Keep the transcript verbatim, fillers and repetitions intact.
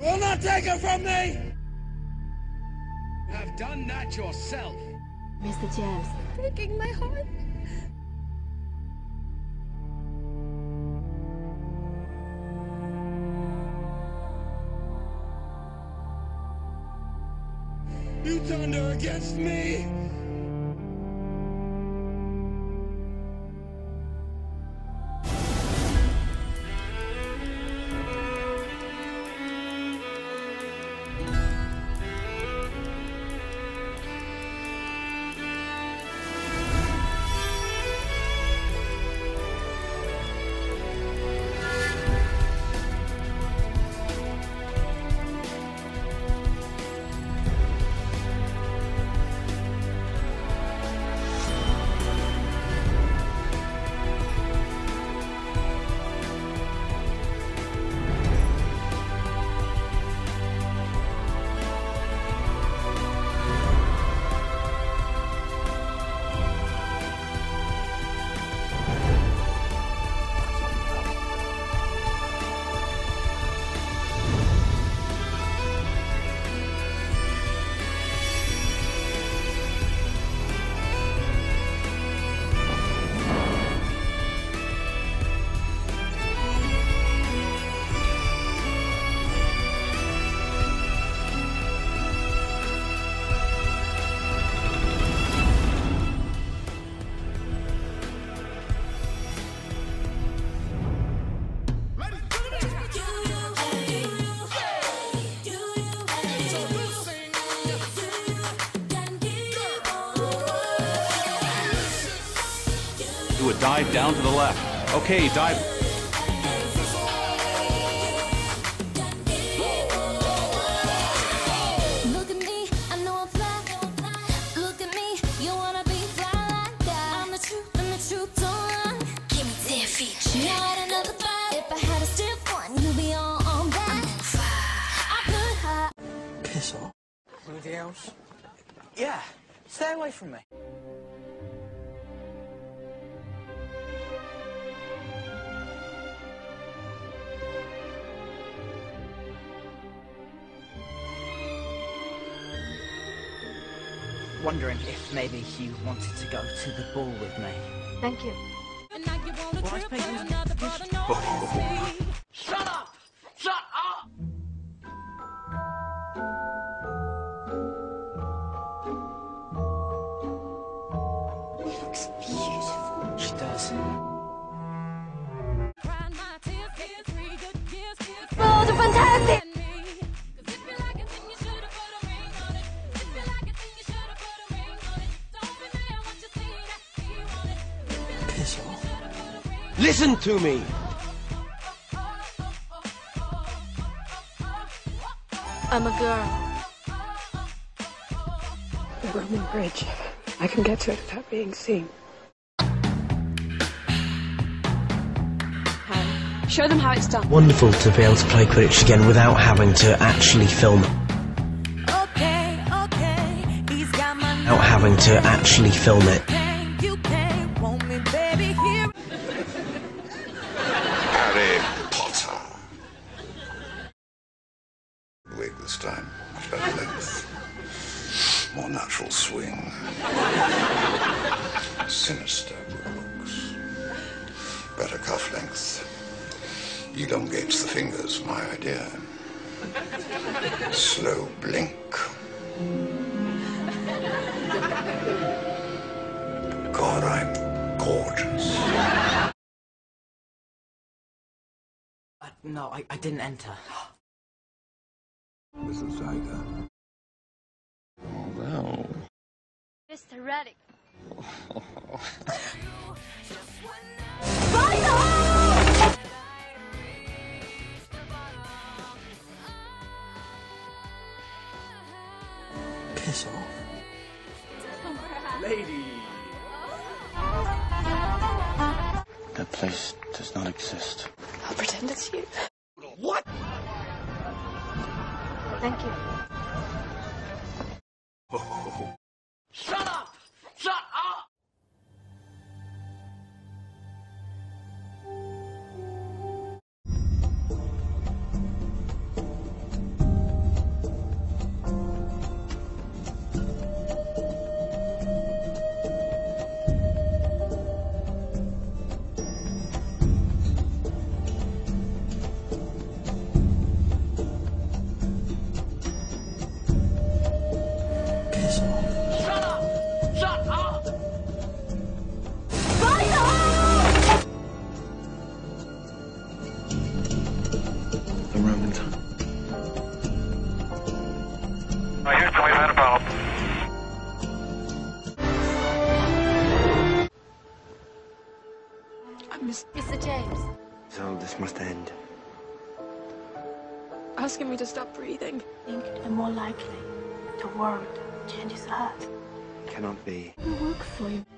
You will not take it from me! You have done that yourself. Mister James, breaking my heart. You turned her against me! Do a dive down to the left. Okay, dive. Look at me, I know I'm fly. Look at me, you wanna be fly like that. I'm the truth, and the truth don't lie. Give me their feature. Not another threat. If I had a stiff one, you'd be all on that. I could hide. Piss off. Anything else? Yeah, stay away from me. Wondering if maybe you wanted to go to the ball with me. Thank you. Oh. Shut up! Shut up! She looks beautiful. She does. Oh, they're fantastic! Listen to me! I'm a girl. The Roman Bridge. I can get to it without being seen. Hi. Show them how it's done. Wonderful to be able to play Quidditch again without having to actually film. Okay, okay, he's got my name. Without having to actually film it. This time, much better length, more natural swing, sinister looks, better cuff length, elongates the fingers, my idea, slow blink. God, I'm gorgeous. Uh, no, I, I didn't enter. Missus Zyger. Oh, no. Mister Reddick. Final! Piss off. Lady! That place does not exist. I'll pretend it's you. What? Thank you. Oh. Shut up! Shut up! Diamond. Oh, Houston, we've had a problem. I miss Mister James. So this must end. Asking me to stop breathing. I think the more likely the world changes her. Cannot be. I work for you.